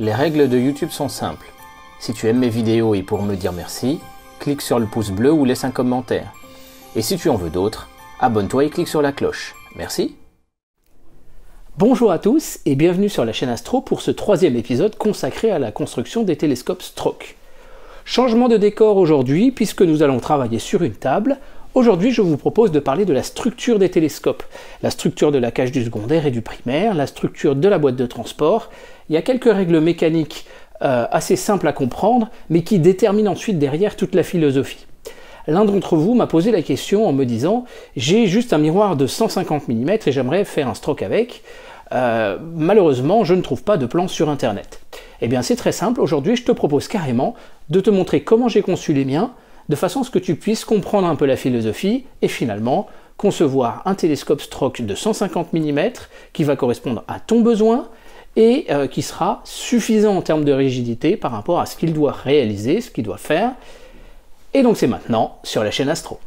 Les règles de YouTube sont simples. Si tu aimes mes vidéos et pour me dire merci, clique sur le pouce bleu ou laisse un commentaire. Et si tu en veux d'autres, abonne-toi et clique sur la cloche. Merci. Bonjour à tous et bienvenue sur la chaîne Astro pour ce troisième épisode consacré à la construction des télescopes Strock. Changement de décor aujourd'hui puisque nous allons travailler sur une table. Aujourd'hui, je vous propose de parler de la structure des télescopes, la structure de la cage du secondaire et du primaire, la structure de la boîte de transport. Il y a quelques règles mécaniques assez simples à comprendre, mais qui déterminent ensuite derrière toute la philosophie. L'un d'entre vous m'a posé la question en me disant « J'ai juste un miroir de 150 mm et j'aimerais faire un strock avec. Malheureusement, je ne trouve pas de plan sur Internet. » Eh bien, c'est très simple. Aujourd'hui, je te propose carrément de te montrer comment j'ai conçu les miens, de façon à ce que tu puisses comprendre un peu la philosophie et finalement concevoir un télescope Strock de 150 mm qui va correspondre à ton besoin et qui sera suffisant en termes de rigidité par rapport à ce qu'il doit réaliser, ce qu'il doit faire. Et donc c'est maintenant sur la chaîne Astro.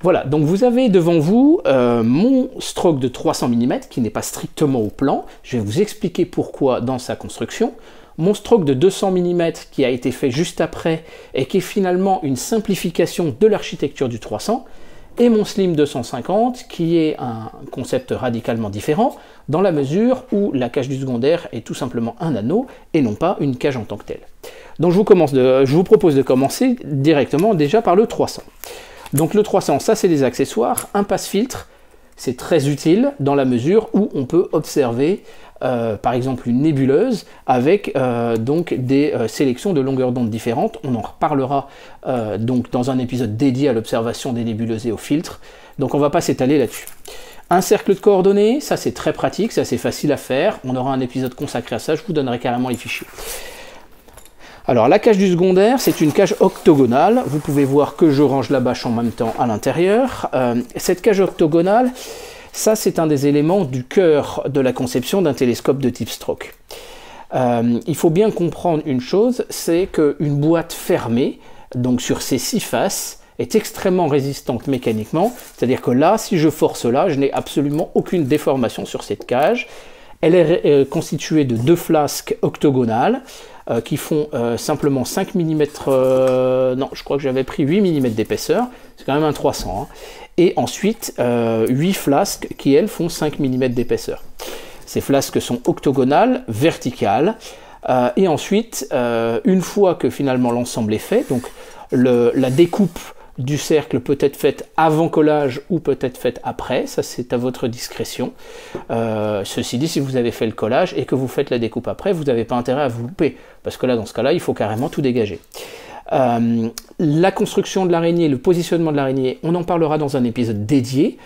Voilà, donc vous avez devant vous mon strock de 300 mm qui n'est pas strictement au plan. Je vais vous expliquer pourquoi dans sa construction. Mon strock de 200 mm qui a été fait juste après et qui est finalement une simplification de l'architecture du 300. Et mon slim 250 qui est un concept radicalement différent dans la mesure où la cage du secondaire est tout simplement un anneau et non pas une cage en tant que telle. Donc je vous propose de commencer directement déjà par le 300. Donc le 300, ça c'est des accessoires, un passe-filtre, c'est très utile dans la mesure où on peut observer par exemple une nébuleuse avec donc des sélections de longueurs d'onde différentes. On en reparlera donc dans un épisode dédié à l'observation des nébuleuses et aux filtres, donc on ne va pas s'étaler là-dessus. Un cercle de coordonnées, ça c'est très pratique, ça c'est facile à faire, on aura un épisode consacré à ça, je vous donnerai carrément les fichiers. Alors la cage du secondaire, c'est une cage octogonale, vous pouvez voir que je range la bâche en même temps à l'intérieur. Cette cage octogonale, ça c'est un des éléments du cœur de la conception d'un télescope de type Strock. Il faut bien comprendre une chose, c'est qu'une boîte fermée, donc sur ses 6 faces, est extrêmement résistante mécaniquement, c'est-à-dire que là, si je force là, je n'ai absolument aucune déformation sur cette cage. Elle est constituée de 2 flasques octogonales, qui font simplement 5 mm, non je crois que j'avais pris 8 mm d'épaisseur, c'est quand même un 300, hein. Et ensuite 8 flasques qui elles font 5 mm d'épaisseur. Ces flasques sont octogonales, verticales, et ensuite une fois que finalement l'ensemble est fait, donc la découpe du cercle peut être faite avant collage ou peut être faite après, ça c'est à votre discrétion. Ceci dit, si vous avez fait le collage et que vous faites la découpe après, vous n'avez pas intérêt à vous louper, parce que là dans ce cas là il faut carrément tout dégager. La construction de l'araignée, le positionnement de l'araignée, on en parlera dans un épisode dédié.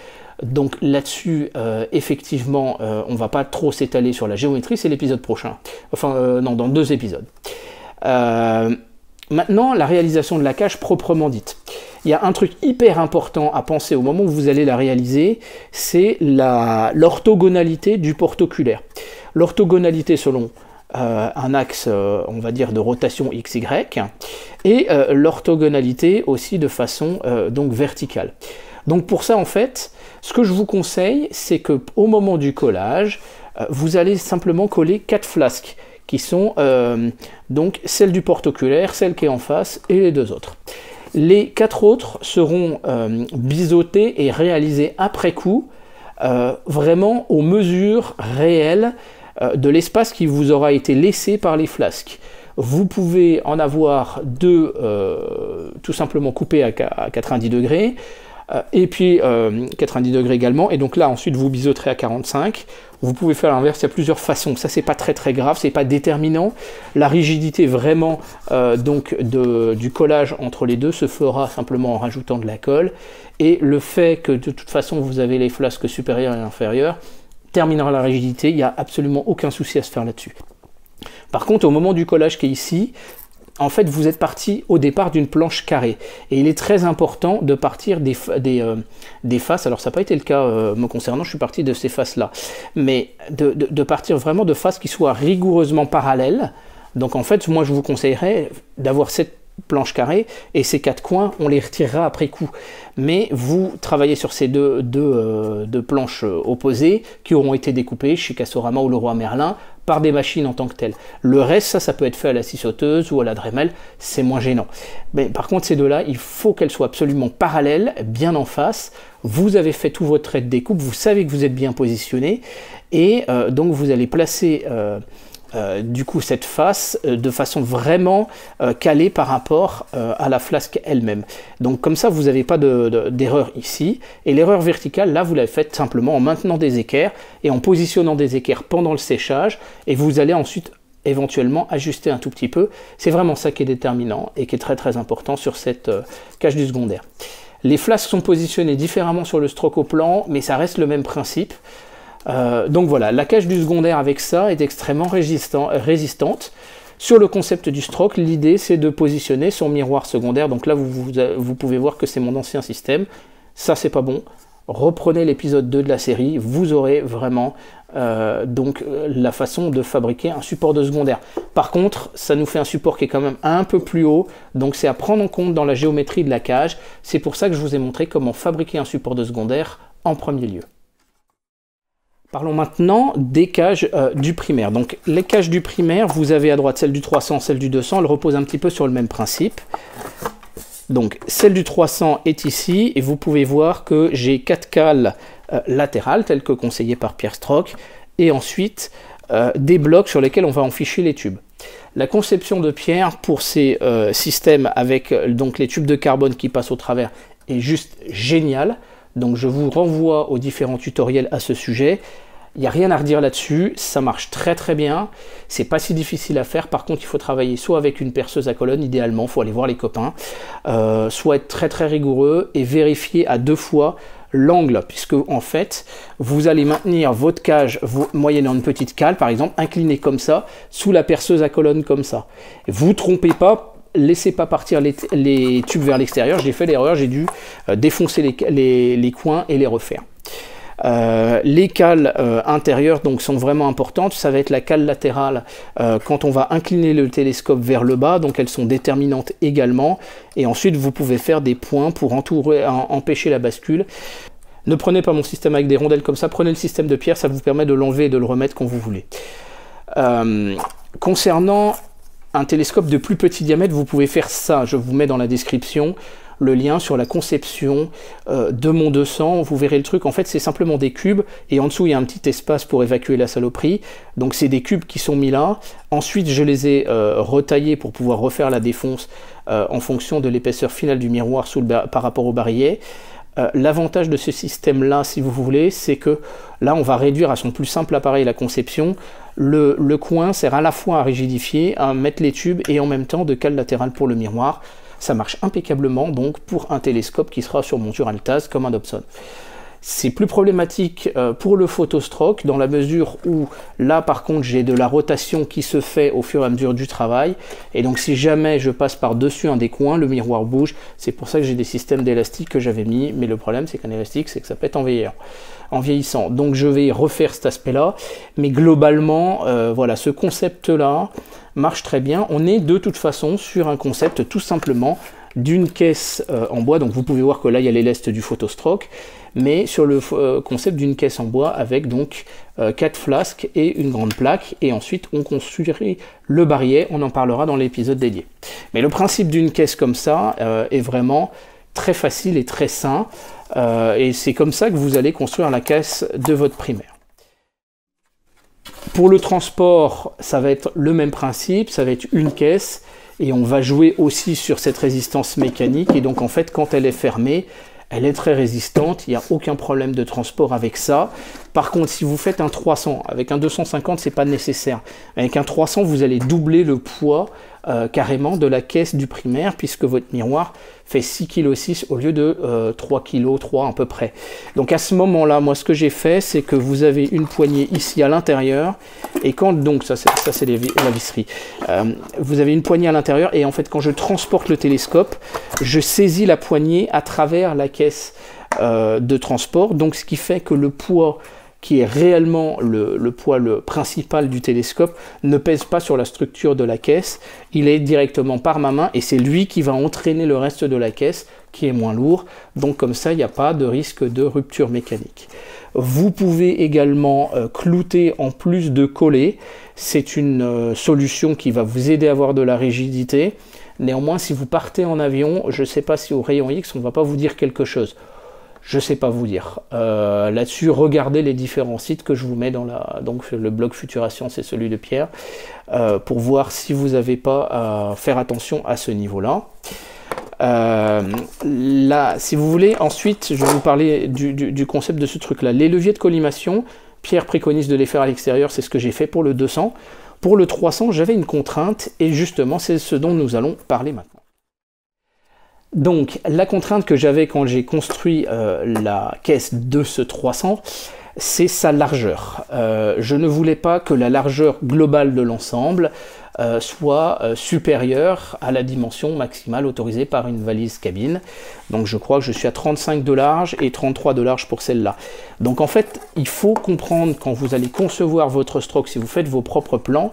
Donc là-dessus, effectivement, on va pas trop s'étaler sur la géométrie, c'est l'épisode prochain. Enfin, non, dans 2 épisodes. Maintenant, la réalisation de la cage proprement dite. Il y a un truc hyper important à penser au moment où vous allez la réaliser, c'est l'orthogonalité du porte oculaire. L'orthogonalité selon un axe, on va dire, de rotation XY, et l'orthogonalité aussi de façon donc verticale. Donc pour ça, en fait, ce que je vous conseille, c'est qu'au moment du collage, vous allez simplement coller 4 flasques, qui sont donc celle du porte oculaire, celle qui est en face, et les 2 autres. Les 4 autres seront biseautés et réalisés après coup, vraiment aux mesures réelles de l'espace qui vous aura été laissé par les flasques. Vous pouvez en avoir 2 tout simplement coupés à 90 degrés, et puis 90 degrés également, et donc là ensuite vous biseauterez à 45. Vous pouvez faire l'inverse, il y a plusieurs façons, ça c'est pas très grave, c'est pas déterminant. La rigidité vraiment donc du collage entre les deux se fera simplement en rajoutant de la colle, et le fait que de toute façon vous avez les flasques supérieures et inférieures terminera la rigidité, il n'y a absolument aucun souci à se faire là-dessus. Par contre, au moment du collage qui est ici, en fait, vous êtes parti au départ d'une planche carrée. Et il est très important de partir des faces. Alors, ça n'a pas été le cas me concernant, je suis parti de ces faces-là. Mais de partir vraiment de faces qui soient rigoureusement parallèles. Donc, en fait, moi, je vous conseillerais d'avoir cette planche carrée et ces quatre coins, on les retirera après coup. Mais vous travaillez sur ces deux planches opposées qui auront été découpées chez Cassorama ou Leroy Merlin par des machines en tant que telles. Le reste, ça peut être fait à la scie sauteuse ou à la Dremel, c'est moins gênant. Mais par contre, ces deux-là, il faut qu'elles soient absolument parallèles, bien en face. Vous avez fait tout votre trait de découpe, vous savez que vous êtes bien positionné et donc vous allez placer du coup cette face de façon vraiment calée par rapport à la flasque elle-même. Donc comme ça vous n'avez pas d'erreur ici, et l'erreur verticale là vous l'avez faite simplement en maintenant des équerres et en positionnant des équerres pendant le séchage, et vous allez ensuite éventuellement ajuster un tout petit peu. C'est vraiment ça qui est déterminant et qui est très très important sur cette cage du secondaire. Les flasques sont positionnées différemment sur le strock au plan, mais ça reste le même principe. Donc voilà, la cage du secondaire avec ça est extrêmement résistante. Sur le concept du strock, l'idée c'est de positionner son miroir secondaire. Donc là vous pouvez voir que c'est mon ancien système, ça c'est pas bon. Reprenez l'épisode 2 de la série, vous aurez vraiment donc la façon de fabriquer un support de secondaire. Par contre, ça nous fait un support qui est quand même un peu plus haut, donc c'est à prendre en compte dans la géométrie de la cage. C'est pour ça que je vous ai montré comment fabriquer un support de secondaire en premier lieu. Parlons maintenant des cages du primaire. Donc les cages du primaire, vous avez à droite celle du 300, celle du 200, elles reposent un petit peu sur le même principe. Donc celle du 300 est ici et vous pouvez voir que j'ai 4 cales latérales telles que conseillées par Pierre Strock et ensuite des blocs sur lesquels on va enficher les tubes. La conception de Pierre pour ces systèmes avec donc les tubes de carbone qui passent au travers est juste géniale. Donc je vous renvoie aux différents tutoriels à ce sujet. Il n'y a rien à redire là-dessus, ça marche très très bien. C'est pas si difficile à faire, par contre il faut travailler soit avec une perceuse à colonne, idéalement, il faut aller voir les copains, soit être très très rigoureux et vérifier à 2 fois l'angle, puisque en fait vous allez maintenir votre cage moyennant une petite cale, par exemple, inclinée comme ça, sous la perceuse à colonne comme ça. Vous trompez pas. Laissez pas partir les tubes vers l'extérieur. J'ai fait l'erreur, j'ai dû défoncer les coins et les refaire. Les cales intérieures donc sont vraiment importantes. Ça va être la cale latérale quand on va incliner le télescope vers le bas, donc elles sont déterminantes également. Et ensuite vous pouvez faire des points pour entourer, empêcher la bascule. Ne prenez pas mon système avec des rondelles comme ça, prenez le système de Pierre, ça vous permet de l'enlever et de le remettre quand vous voulez. Concernant un télescope de plus petit diamètre, vous pouvez faire ça. Je vous mets dans la description le lien sur la conception de mon 200. Vous verrez le truc. En fait, c'est simplement des cubes. Et en dessous, il y a un petit espace pour évacuer la saloperie. Donc, c'est des cubes qui sont mis là. Ensuite, je les ai retaillés pour pouvoir refaire la défonce en fonction de l'épaisseur finale du miroir sous par rapport au barillet. L'avantage de ce système-là, si vous voulez, c'est que là, on va réduire à son plus simple appareil la conception. Le coin sert à la fois à rigidifier, à mettre les tubes et en même temps de cale latérale pour le miroir. Ça marche impeccablement donc pour un télescope qui sera sur monture Altaz comme un Dobson. C'est plus problématique pour le photostrock dans la mesure où là par contre j'ai de la rotation qui se fait au fur et à mesure du travail, et donc si jamais je passe par dessus un des coins, le miroir bouge. C'est pour ça que j'ai des systèmes d'élastique que j'avais mis, mais le problème c'est qu'un élastique c'est que ça pète en vieillissant, donc je vais refaire cet aspect là. Mais globalement voilà, ce concept là marche très bien. On est de toute façon sur un concept tout simplement d'une caisse en bois, donc vous pouvez voir que là il y a les lestes du photostrock, mais sur le concept d'une caisse en bois avec donc 4 flasques et une grande plaque, et ensuite on construirait le barillet, on en parlera dans l'épisode dédié. Mais le principe d'une caisse comme ça est vraiment très facile et très sain, et c'est comme ça que vous allez construire la caisse de votre primaire. Pour le transport, ça va être le même principe, ça va être une caisse, et on va jouer aussi sur cette résistance mécanique, et donc en fait quand elle est fermée, elle est très résistante, il n'y a aucun problème de transport avec ça. Par contre, si vous faites un 300, avec un 250, c'est pas nécessaire. Avec un 300, vous allez doubler le poids carrément de la caisse du primaire, puisque votre miroir fait 6,6 kg au lieu de 3,3 kg à peu près. Donc à ce moment-là, moi ce que j'ai fait, c'est que vous avez une poignée ici à l'intérieur, et quand donc, ça c'est la visserie, vous avez une poignée à l'intérieur, et en fait quand je transporte le télescope, je saisis la poignée à travers la caisse de transport, donc ce qui fait que le poids qui est réellement le poids principal du télescope, ne pèse pas sur la structure de la caisse. Il est directement par ma main et c'est lui qui va entraîner le reste de la caisse, qui est moins lourd. Donc comme ça, il n'y a pas de risque de rupture mécanique. Vous pouvez également clouter en plus de coller. C'est une solution qui va vous aider à avoir de la rigidité. Néanmoins, si vous partez en avion, je ne sais pas si au rayon X, on ne va pas vous dire quelque chose. Je sais pas vous dire. Là-dessus, regardez les différents sites que je vous mets dans donc le blog Futura Sciences et celui de Pierre, pour voir si vous n'avez pas à faire attention à ce niveau-là. Là, si vous voulez, ensuite, je vais vous parler du concept de ce truc-là. Les leviers de collimation, Pierre préconise de les faire à l'extérieur, c'est ce que j'ai fait pour le 200. Pour le 300, j'avais une contrainte, et justement, c'est ce dont nous allons parler maintenant. Donc, la contrainte que j'avais quand j'ai construit la caisse de ce 300, c'est sa largeur. Je ne voulais pas que la largeur globale de l'ensemble soit supérieure à la dimension maximale autorisée par une valise cabine. Donc, je crois que je suis à 35 de large et 33 de large pour celle-là. Donc, en fait, il faut comprendre, quand vous allez concevoir votre Strock, si vous faites vos propres plans,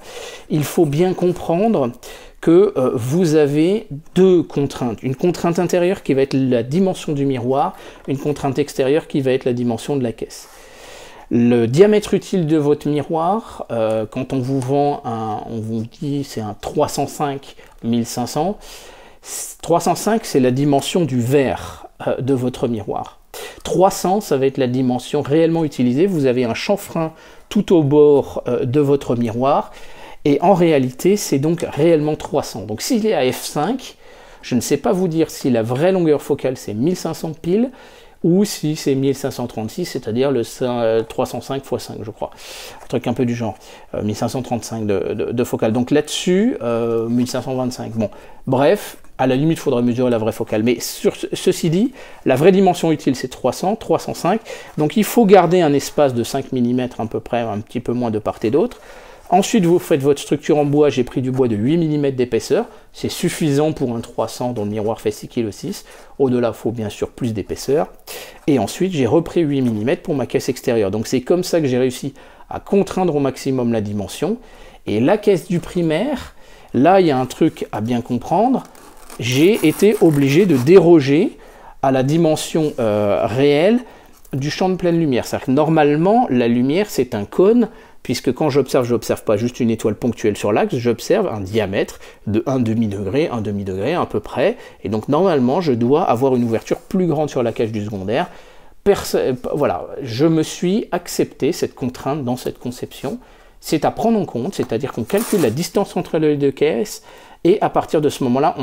il faut bien comprendre que vous avez deux contraintes. Une contrainte intérieure qui va être la dimension du miroir, une contrainte extérieure qui va être la dimension de la caisse. Le diamètre utile de votre miroir, quand on vous vend on vous dit c'est un 305-1500, 305 c'est la dimension du verre de votre miroir. 300 ça va être la dimension réellement utilisée, vous avez un chanfrein tout au bord de votre miroir, et en réalité, c'est donc réellement 300. Donc s'il est à f5, je ne sais pas vous dire si la vraie longueur focale c'est 1500 pile, ou si c'est 1536, c'est-à-dire le 305 x 5, je crois. Un truc un peu du genre. 1535 de focale. Donc là-dessus, 1525. Bon, bref, à la limite, il faudra mesurer la vraie focale. Mais ceci dit, la vraie dimension utile, c'est 300, 305. Donc il faut garder un espace de 5 mm à peu près, un petit peu moins de part et d'autre. Ensuite, vous faites votre structure en bois. J'ai pris du bois de 8 mm d'épaisseur. C'est suffisant pour un 300 dont le miroir fait 6,6 kg. Au-delà, il faut bien sûr plus d'épaisseur. Et ensuite, j'ai repris 8 mm pour ma caisse extérieure. Donc, c'est comme ça que j'ai réussi à contraindre au maximum la dimension. Et la caisse du primaire, là, il y a un truc à bien comprendre. J'ai été obligé de déroger à la dimension réelle du champ de pleine lumière. C'est-à-dire que normalement, la lumière, c'est un cône, puisque quand j'observe pas juste une étoile ponctuelle sur l'axe, j'observe un diamètre de 1 demi-degré à peu près, et donc normalement je dois avoir une ouverture plus grande sur la cage du secondaire. Voilà, je me suis accepté cette contrainte dans cette conception, c'est à prendre en compte, c'est-à-dire qu'on calcule la distance entre les deux caisses, et à partir de ce moment-là,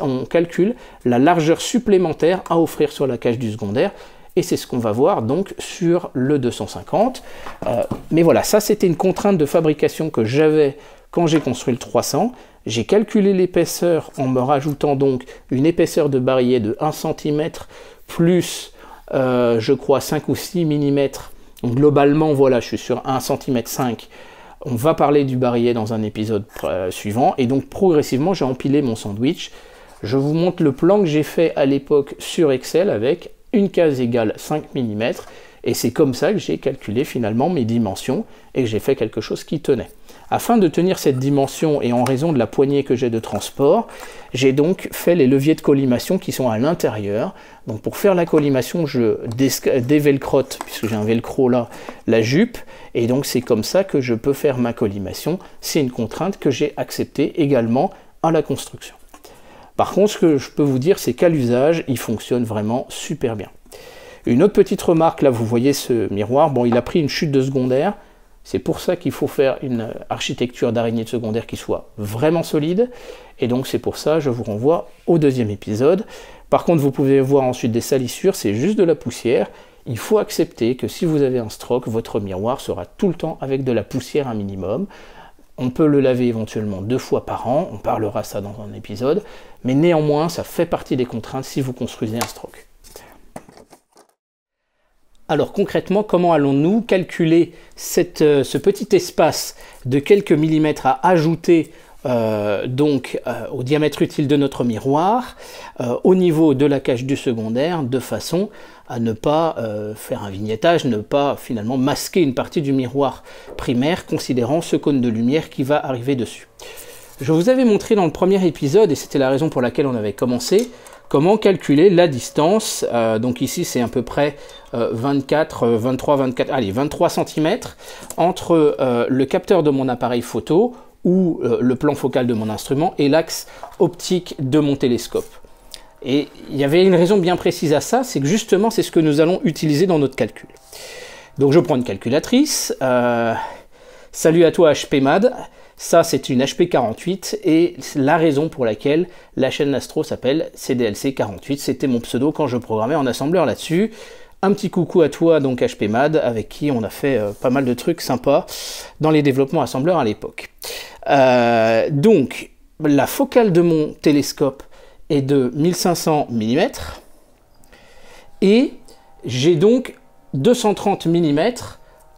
on calcule la largeur supplémentaire à offrir sur la cage du secondaire, et c'est ce qu'on va voir donc sur le 250. Mais voilà, ça c'était une contrainte de fabrication que j'avais quand j'ai construit le 300. J'ai calculé l'épaisseur en me rajoutant donc une épaisseur de barillet de 1 cm plus, je crois, 5 ou 6 mm. Donc globalement, voilà, je suis sur 1,5 cm. On va parler du barillet dans un épisode suivant. Et donc progressivement, j'ai empilé mon sandwich. Je vous montre le plan que j'ai fait à l'époque sur Excel avec une case égale 5 mm, et c'est comme ça que j'ai calculé finalement mes dimensions et que j'ai fait quelque chose qui tenait. Afin de tenir cette dimension et en raison de la poignée que j'ai de transport, j'ai donc fait les leviers de collimation qui sont à l'intérieur. Donc pour faire la collimation, je dévelcrote, puisque j'ai un velcro là, la jupe, et donc c'est comme ça que je peux faire ma collimation. C'est une contrainte que j'ai acceptée également à la construction. Par contre, ce que je peux vous dire, c'est qu'à l'usage, il fonctionne vraiment super bien. Une autre petite remarque, là, vous voyez ce miroir. Bon, il a pris une chute de secondaire. C'est pour ça qu'il faut faire une architecture d'araignée de secondaire qui soit vraiment solide. Et donc, c'est pour ça, je vous renvoie au deuxième épisode. Par contre, vous pouvez voir ensuite des salissures. C'est juste de la poussière. il faut accepter que si vous avez un strock, votre miroir sera tout le temps avec de la poussière un minimum. On peut le laver éventuellement 2 fois par an, on parlera ça dans un épisode, mais néanmoins ça fait partie des contraintes si vous construisez un strock. Alors concrètement, comment allons-nous calculer ce petit espace de quelques millimètres à ajouter au diamètre utile de notre miroir au niveau de la cage du secondaire, de façon à ne pas faire un vignettage, ne pas finalement masquer une partie du miroir primaire, considérant ce cône de lumière qui va arriver dessus. Je vous avais montré dans le premier épisode, et c'était la raison pour laquelle on avait commencé, comment calculer la distance. Donc ici c'est à peu près 23 cm entre le capteur de mon appareil photo ou le plan focal de mon instrument et l'axe optique de mon télescope. Et il y avait une raison bien précise à ça, c'est que justement c'est ce que nous allons utiliser dans notre calcul. Donc je prends une calculatrice. Salut à toi HPMAD. Ça, c'est une HP48 et la raison pour laquelle la chaîne Astro s'appelle CDLC48. C'était mon pseudo quand je programmais en assembleur là-dessus. Un petit coucou à toi, donc HPMAD, avec qui on a fait pas mal de trucs sympas dans les développements assembleurs à l'époque. Donc, la focale de mon télescope est de 1500 mm et j'ai donc 230 mm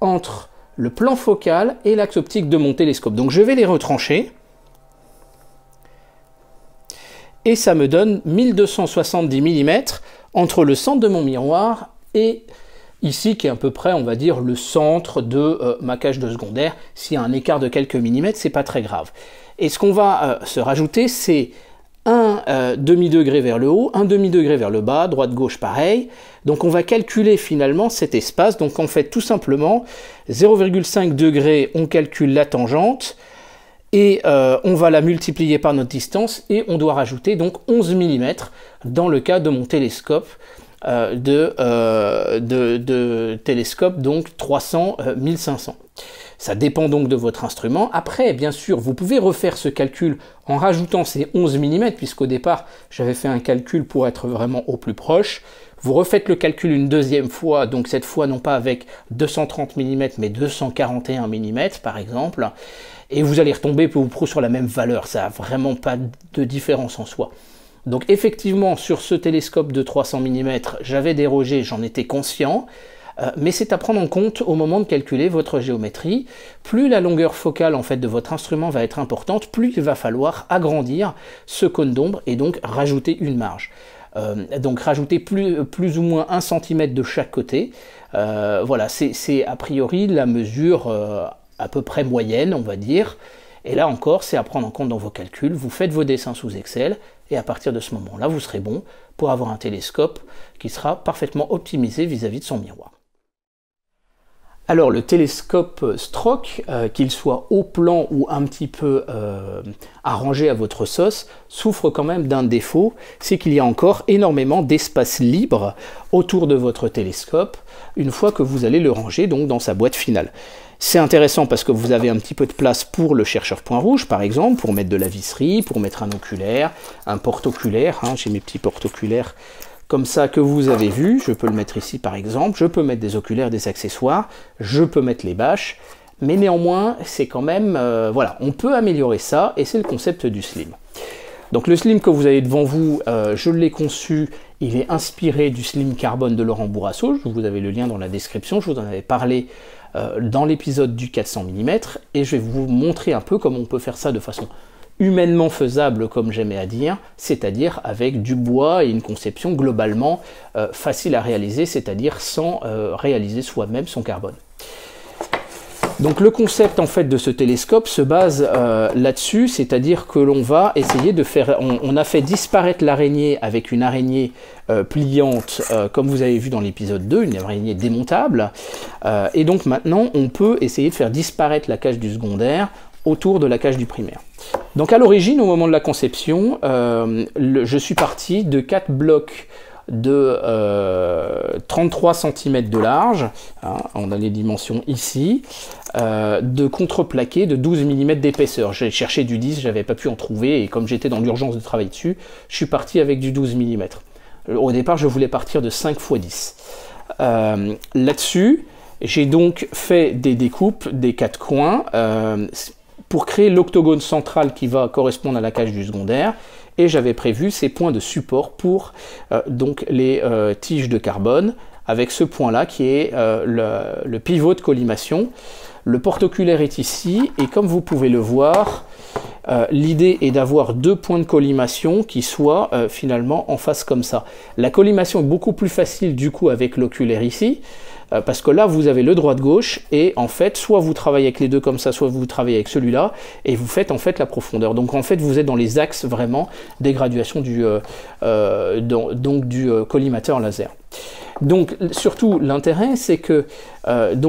entre le plan focal et l'axe optique de mon télescope. Donc je vais les retrancher et ça me donne 1270 mm entre le centre de mon miroir et ici qui est à peu près, on va dire, le centre de ma cage de secondaire. S'il y a un écart de quelques millimètres, c'est pas très grave. Et ce qu'on va se rajouter, c'est un demi-degré vers le haut, un demi-degré vers le bas, droite-gauche pareil. Donc on va calculer finalement cet espace. Donc on fait tout simplement 0,5 degré, on calcule la tangente et on va la multiplier par notre distance et on doit rajouter donc 11 mm dans le cas de mon télescope télescope donc 300-1500. Ça dépend donc de votre instrument. Après, bien sûr, vous pouvez refaire ce calcul en rajoutant ces 11 mm, puisqu'au départ, j'avais fait un calcul pour être vraiment au plus proche. Vous refaites le calcul une deuxième fois, donc cette fois non pas avec 230 mm, mais 241 mm, par exemple, et vous allez retomber peu ou prou sur la même valeur. Ça n'a vraiment pas de différence en soi. Donc effectivement, sur ce télescope de 300 mm, j'avais dérogé, j'en étais conscient, mais c'est à prendre en compte au moment de calculer votre géométrie. Plus la longueur focale en fait de votre instrument va être importante, plus il va falloir agrandir ce cône d'ombre et donc rajouter une marge. Donc rajouter plus ou moins 1 cm de chaque côté. Voilà, c'est a priori la mesure à peu près moyenne, on va dire. Et là encore, c'est à prendre en compte dans vos calculs. Vous faites vos dessins sous Excel et à partir de ce moment-là, vous serez bon pour avoir un télescope qui sera parfaitement optimisé vis-à-vis de son miroir. Alors le télescope Strock, qu'il soit au plan ou un petit peu arrangé à votre sauce, souffre quand même d'un défaut, c'est qu'il y a encore énormément d'espace libre autour de votre télescope une fois que vous allez le ranger donc dans sa boîte finale. C'est intéressant parce que vous avez un petit peu de place pour le chercheur point rouge, par exemple, pour mettre de la visserie, pour mettre un oculaire, un porte-oculaire, hein, j'ai mes petits porte-oculaires comme ça que vous avez vu, je peux le mettre ici par exemple, je peux mettre des oculaires, des accessoires, je peux mettre les bâches, mais néanmoins c'est quand même, voilà, on peut améliorer ça et c'est le concept du slim. Donc le slim que vous avez devant vous, je l'ai conçu, il est inspiré du slim carbone de Laurent Bourasseau, je vous avais le lien dans la description, je vous en avais parlé dans l'épisode du 400 mm et je vais vous montrer un peu comment on peut faire ça de façon humainement faisable, comme j'aimais à dire, c'est-à-dire avec du bois et une conception globalement facile à réaliser, c'est-à-dire sans réaliser soi-même son carbone. Donc le concept en fait de ce télescope se base là-dessus, c'est-à-dire que l'on va essayer de faire... On a fait disparaître l'araignée avec une araignée pliante, comme vous avez vu dans l'épisode 2, une araignée démontable, et donc maintenant on peut essayer de faire disparaître la cage du secondaire autour de la cage du primaire. Donc à l'origine, au moment de la conception, je suis parti de 4 blocs de 33 cm de large, hein, on a les dimensions ici, de contreplaqué de 12 mm d'épaisseur. J'ai cherché du 10, j'avais pas pu en trouver, et comme j'étais dans l'urgence de travailler dessus, je suis parti avec du 12 mm. Au départ, je voulais partir de 5 x 10. Là-dessus, j'ai donc fait des découpes des quatre coins pour créer l'octogone central qui va correspondre à la cage du secondaire. Et j'avais prévu ces points de support pour donc les tiges de carbone, avec ce point-là qui est le pivot de collimation. Le porte-oculaire est ici, et comme vous pouvez le voir, l'idée est d'avoir deux points de collimation qui soient finalement en face comme ça. La collimation est beaucoup plus facile du coup avec l'oculaire ici, parce que là vous avez le droite-gauche, et en fait soit vous travaillez avec les deux comme ça, soit vous travaillez avec celui-là, et vous faites en fait la profondeur. Donc en fait vous êtes dans les axes vraiment des graduations du, collimateur laser. Donc surtout l'intérêt c'est que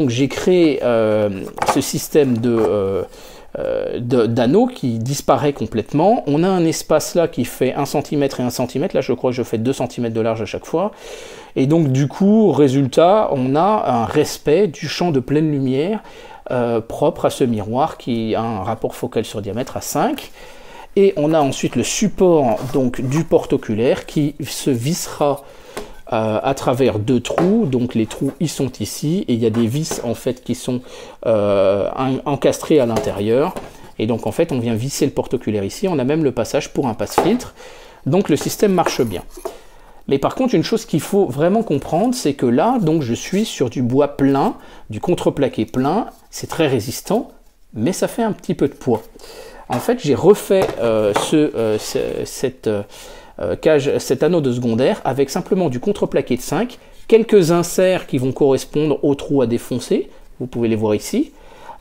j'ai créé ce système d'anneau qui disparaît complètement. On a un espace là qui fait 1 cm et 1 cm, là je crois que je fais 2 cm de large à chaque fois, et donc du coup résultat on a un respect du champ de pleine lumière propre à ce miroir qui a un rapport focal sur diamètre à 5. Et on a ensuite le support donc du porte-oculaire qui se vissera à travers deux trous. Donc les trous ils sont ici, et il y a des vis en fait qui sont encastrés à l'intérieur, et donc en fait on vient visser le porte-oculaire ici. On a même le passage pour un passe-filtre, donc le système marche bien. Mais par contre une chose qu'il faut vraiment comprendre, c'est que là donc je suis sur du bois plein, du contreplaqué plein, c'est très résistant mais ça fait un petit peu de poids. En fait j'ai refait cet anneau de secondaire avec simplement du contreplaqué de 5, quelques inserts qui vont correspondre aux trous à défoncer, vous pouvez les voir ici,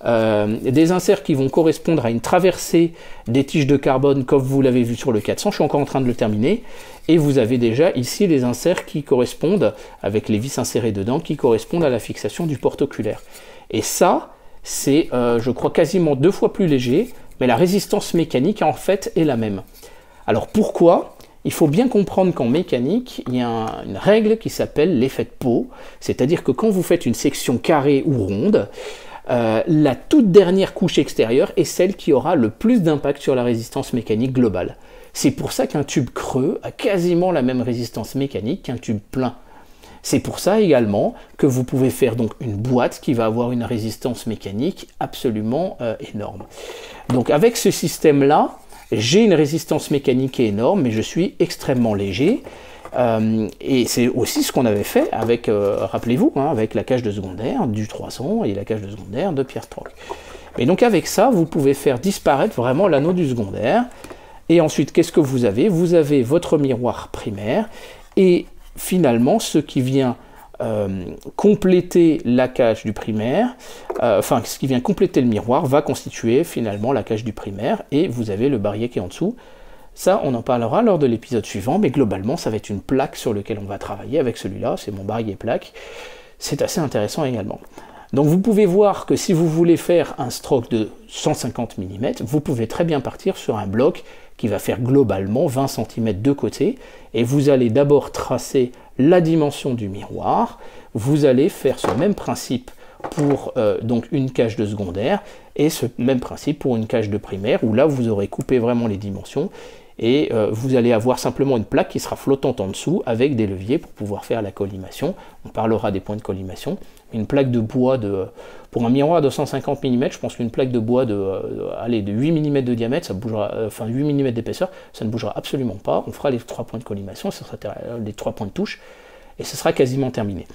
des inserts qui vont correspondre à une traversée des tiges de carbone comme vous l'avez vu sur le 400, je suis encore en train de le terminer, et vous avez déjà ici les inserts qui correspondent, avec les vis insérées dedans, qui correspondent à la fixation du porte-oculaire. Et ça, c'est je crois quasiment 2 fois plus léger, mais la résistance mécanique en fait est la même. Alors pourquoi ? Il faut bien comprendre qu'en mécanique, il y a une règle qui s'appelle l'effet de peau, c'est-à-dire que quand vous faites une section carrée ou ronde, la toute dernière couche extérieure est celle qui aura le plus d'impact sur la résistance mécanique globale. C'est pour ça qu'un tube creux a quasiment la même résistance mécanique qu'un tube plein. C'est pour ça également que vous pouvez faire donc une boîte qui va avoir une résistance mécanique absolument énorme. Donc avec ce système-là, j'ai une résistance mécanique énorme, mais je suis extrêmement léger. Et c'est aussi ce qu'on avait fait avec, rappelez-vous, hein, avec la cage de secondaire du 300 et la cage de secondaire de Pierre Strock. Et donc avec ça, vous pouvez faire disparaître vraiment l'anneau du secondaire. Et ensuite, qu'est-ce que vous avez? Vous avez votre miroir primaire. Et finalement, ce qui vient compléter la cage du primaire, ce qui vient compléter le miroir va constituer finalement la cage du primaire, et vous avez le barillet qui est en dessous. Ça on en parlera lors de l'épisode suivant, mais globalement ça va être une plaque sur laquelle on va travailler avec celui-là, c'est mon barillet plaque, c'est assez intéressant également. Donc vous pouvez voir que si vous voulez faire un stroke de 150 mm, vous pouvez très bien partir sur un bloc qui va faire globalement 20 cm de côté, et vous allez d'abord tracer la dimension du miroir, vous allez faire ce même principe pour donc une cage de secondaire, et ce même principe pour une cage de primaire, où là vous aurez coupé vraiment les dimensions, et vous allez avoir simplement une plaque qui sera flottante en dessous avec des leviers pour pouvoir faire la collimation. On parlera des points de collimation. Une plaque de bois de, pour un miroir de 150 mm, je pense qu'une plaque de bois de 8 mm de diamètre, ça bougera, enfin 8 mm d'épaisseur, ça ne bougera absolument pas. On fera les 3 points de collimation, ça sera les 3 points de touche, et ce sera quasiment terminé.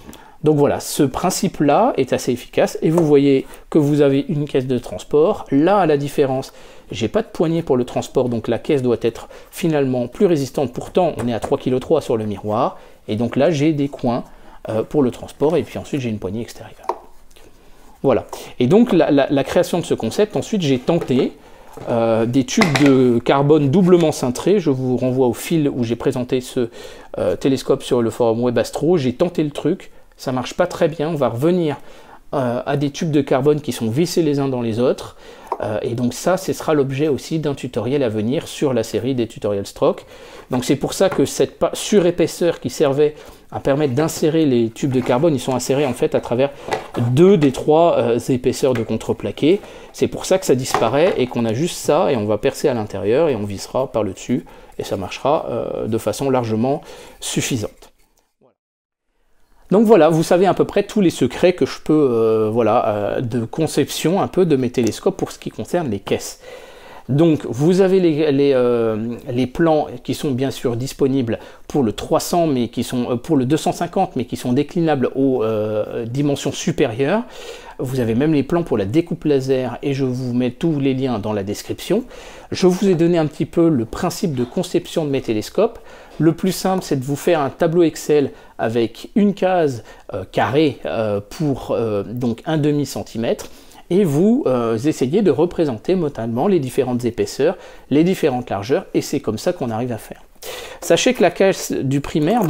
Donc voilà, ce principe-là est assez efficace, et vous voyez que vous avez une caisse de transport. Là, à la différence, j'ai pas de poignée pour le transport, donc la caisse doit être finalement plus résistante. Pourtant, on est à 3,3 kg sur le miroir, et donc là, j'ai des coins pour le transport, et puis ensuite, j'ai une poignée extérieure. Voilà. Et donc, la création de ce concept, ensuite, j'ai tenté des tubes de carbone doublement cintrés. Je vous renvoie au fil où j'ai présenté ce télescope sur le forum Web Astro. J'ai tenté le truc. Ça marche pas très bien, on va revenir à des tubes de carbone qui sont vissés les uns dans les autres, et donc ça, ce sera l'objet aussi d'un tutoriel à venir sur la série des tutoriels Strock. Donc c'est pour ça que cette surépaisseur qui servait à permettre d'insérer les tubes de carbone, ils sont insérés en fait à travers 2 des 3 épaisseurs de contreplaqué. C'est pour ça que ça disparaît et qu'on a juste ça, et on va percer à l'intérieur et on vissera par le dessus, et ça marchera de façon largement suffisante. Donc voilà, vous savez à peu près tous les secrets que je peux, de conception un peu de mes télescopes pour ce qui concerne les caisses. Donc vous avez les plans qui sont bien sûr disponibles pour le 300 mais qui sont pour le 250 mais qui sont déclinables aux dimensions supérieures. Vous avez même les plans pour la découpe laser et je vous mets tous les liens dans la description. Je vous ai donné un petit peu le principe de conception de mes télescopes. Le plus simple, c'est de vous faire un tableau Excel avec une case carrée pour donc un demi-centimètre. Et vous essayez de représenter mentalement les différentes épaisseurs, les différentes largeurs, et c'est comme ça qu'on arrive à faire. Sachez que la caisse du primaire,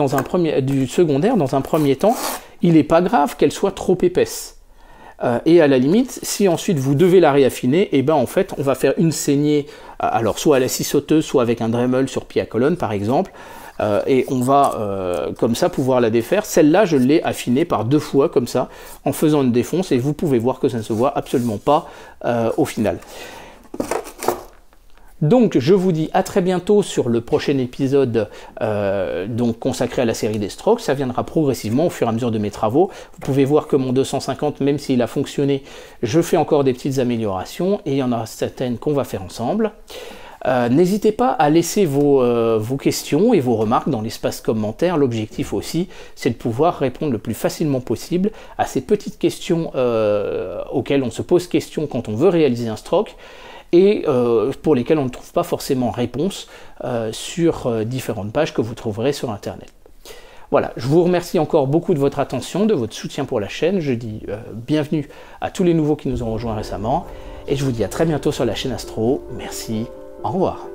du secondaire, dans un premier temps, il n'est pas grave qu'elle soit trop épaisse. Et à la limite, si ensuite vous devez la réaffiner, et ben en fait, on va faire une saignée, alors soit à la scie sauteuse, soit avec un Dremel sur pied à colonne par exemple, et on va comme ça pouvoir la défaire. Celle-là, je l'ai affinée par deux fois comme ça, en faisant une défonce, et vous pouvez voir que ça ne se voit absolument pas au final. Donc je vous dis à très bientôt sur le prochain épisode donc consacré à la série des Strokes. Ça viendra progressivement au fur et à mesure de mes travaux. Vous pouvez voir que mon 250, même s'il a fonctionné, je fais encore des petites améliorations et il y en a certaines qu'on va faire ensemble. N'hésitez pas à laisser vos questions et vos remarques dans l'espace commentaire. L'objectif aussi, c'est de pouvoir répondre le plus facilement possible à ces petites questions auxquelles on se pose question quand on veut réaliser un stroke, et pour lesquelles on ne trouve pas forcément réponse sur différentes pages que vous trouverez sur Internet. Voilà, je vous remercie encore beaucoup de votre attention, de votre soutien pour la chaîne. Je dis bienvenue à tous les nouveaux qui nous ont rejoints récemment, et je vous dis à très bientôt sur la chaîne Astro. Merci, au revoir.